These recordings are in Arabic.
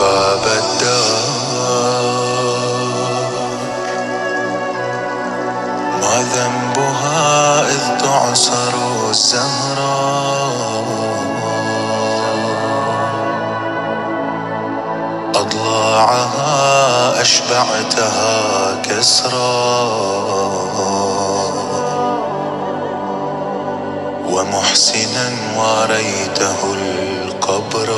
باب الدار ما ذنبها إذ تعصر الزهراء أضلاعها أشبعتها كسرا ومحسنا وريته القبر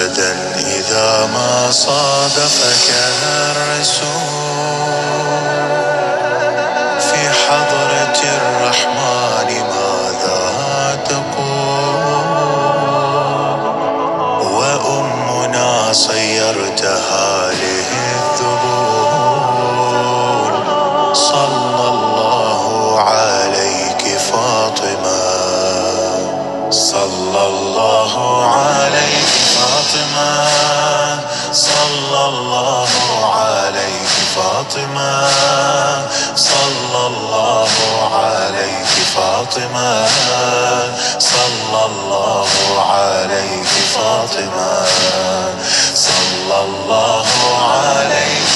غدا إذا ما صادفك الرسول في حضرة الرحمن ماذا تقول وأمنا صيرتها له الذبول صلى الله عليك فاطمة صلى الله عليك فاطمة صلى الله عليك فاطمة صلى الله عليك فاطمة صلى الله عليك فاطمة صلى الله عليك